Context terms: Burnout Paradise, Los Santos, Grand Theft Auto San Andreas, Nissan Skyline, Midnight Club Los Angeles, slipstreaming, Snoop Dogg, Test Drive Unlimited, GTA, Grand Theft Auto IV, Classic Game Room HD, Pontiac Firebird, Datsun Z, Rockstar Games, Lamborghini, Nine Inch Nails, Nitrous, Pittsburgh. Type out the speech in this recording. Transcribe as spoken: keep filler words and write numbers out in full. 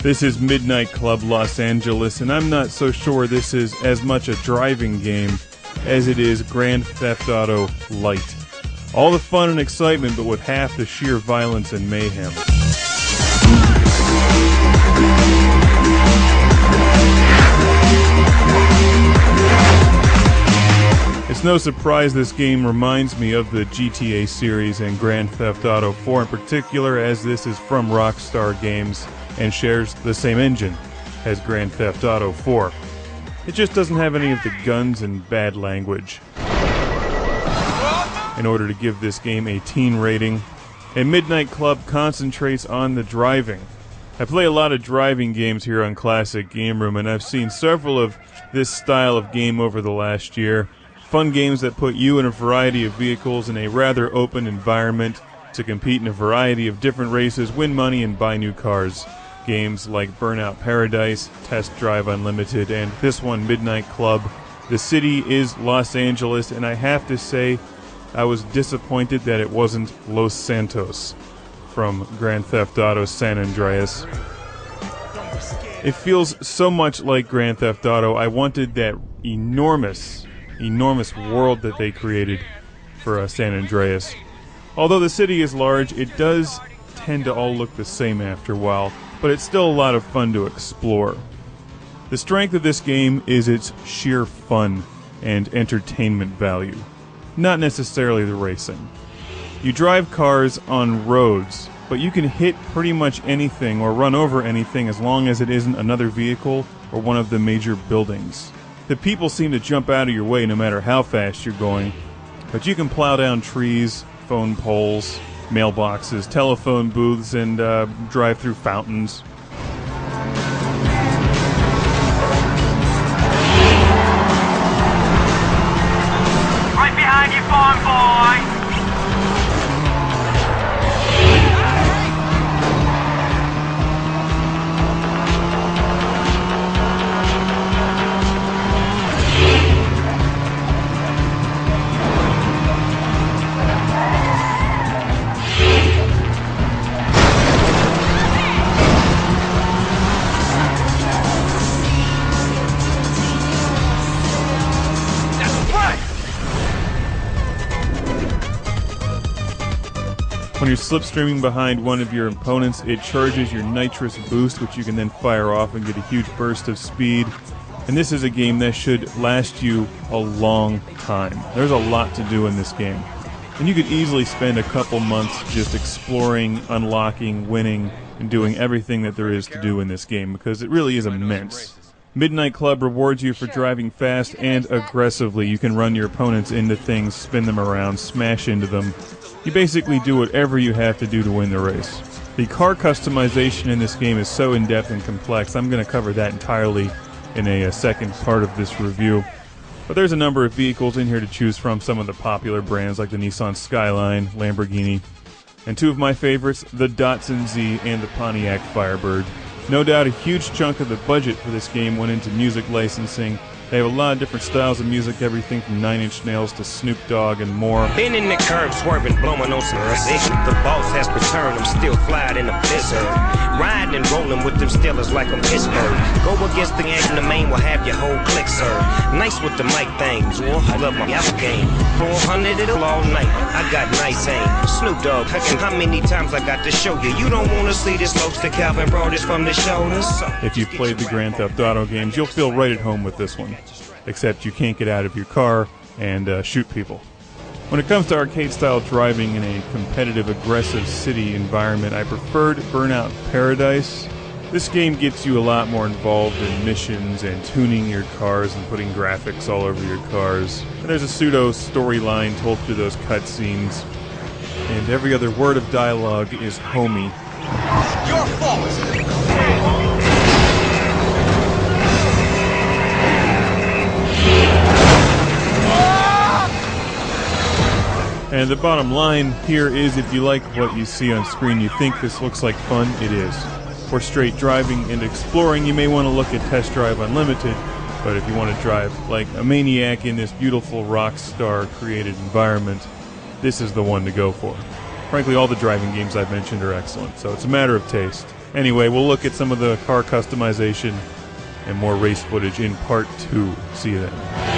This is Midnight Club Los Angeles, and I'm not so sure this is as much a driving game as it is Grand Theft Auto Lite. All the fun and excitement, but with half the sheer violence and mayhem. It's no surprise this game reminds me of the G T A series and Grand Theft Auto four in particular, as this is from Rockstar Games and shares the same engine as Grand Theft Auto four. It just doesn't have any of the guns and bad language. In order to give this game a teen rating, and Midnight Club concentrates on the driving. I play a lot of driving games here on Classic Game Room, and I've seen several of this style of game over the last year. Fun games that put you in a variety of vehicles in a rather open environment to compete in a variety of different races, win money, and buy new cars. Games like Burnout Paradise, Test Drive Unlimited, and this one, Midnight Club. The city is Los Angeles, and I have to say I was disappointed that it wasn't Los Santos from Grand Theft Auto San Andreas. It feels so much like Grand Theft Auto. I wanted that enormous, enormous world that they created for uh, San Andreas. Although the city is large, it does tend to all look the same after a while, but it's still a lot of fun to explore. The strength of this game is its sheer fun and entertainment value, not necessarily the racing. You drive cars on roads, but you can hit pretty much anything or run over anything as long as it isn't another vehicle or one of the major buildings. The people seem to jump out of your way no matter how fast you're going, but you can plow down trees, phone poles, mailboxes, telephone booths, and uh, drive through fountains. Right behind you, farm boy. When you're slipstreaming behind one of your opponents, it charges your nitrous boost, which you can then fire off and get a huge burst of speed. And this is a game that should last you a long time. There's a lot to do in this game. And you could easily spend a couple months just exploring, unlocking, winning, and doing everything that there is to do in this game, because it really is immense. Midnight Club rewards you for driving fast and aggressively. You can run your opponents into things, spin them around, smash into them. You basically do whatever you have to do to win the race. The car customization in this game is so in-depth and complex, I'm going to cover that entirely in a, a second part of this review. But there's a number of vehicles in here to choose from, some of the popular brands like the Nissan Skyline, Lamborghini, and two of my favorites, the Datsun Z and the Pontiac Firebird. No doubt a huge chunk of the budget for this game went into music licensing. They have a lot of different styles of music, everything from Nine Inch Nails to Snoop Dogg and more. Been in the curb, swerving, blowing on some precision. The boss has returned, I'm still flying in the blizzard. Riding and rolling with them Steelers like I'm Pittsburgh. Go against the gang, the main will have your whole clique, sir. Nice with the mic things, I love my apple game. four hundred it'll all night, I got nice aim. Snoop Dogg, how many times I got to show you? You don't want to see this loaf to Calvin brought this from the shoulders. If you've played the Grand Theft Auto games, you'll feel right at home with this one. Except you can't get out of your car and uh, shoot people. When it comes to arcade-style driving in a competitive, aggressive city environment, I preferred Burnout Paradise. This game gets you a lot more involved in missions and tuning your cars and putting graphics all over your cars. And there's a pseudo-storyline told through those cutscenes, and every other word of dialogue is homey. It's your fault! And the bottom line here is, if you like what you see on screen, you think this looks like fun, it is. For straight driving and exploring, you may want to look at Test Drive Unlimited, but if you want to drive like a maniac in this beautiful Rockstar-created environment, this is the one to go for. Frankly, all the driving games I've mentioned are excellent, so it's a matter of taste. Anyway, we'll look at some of the car customization and more race footage in part two. See you then.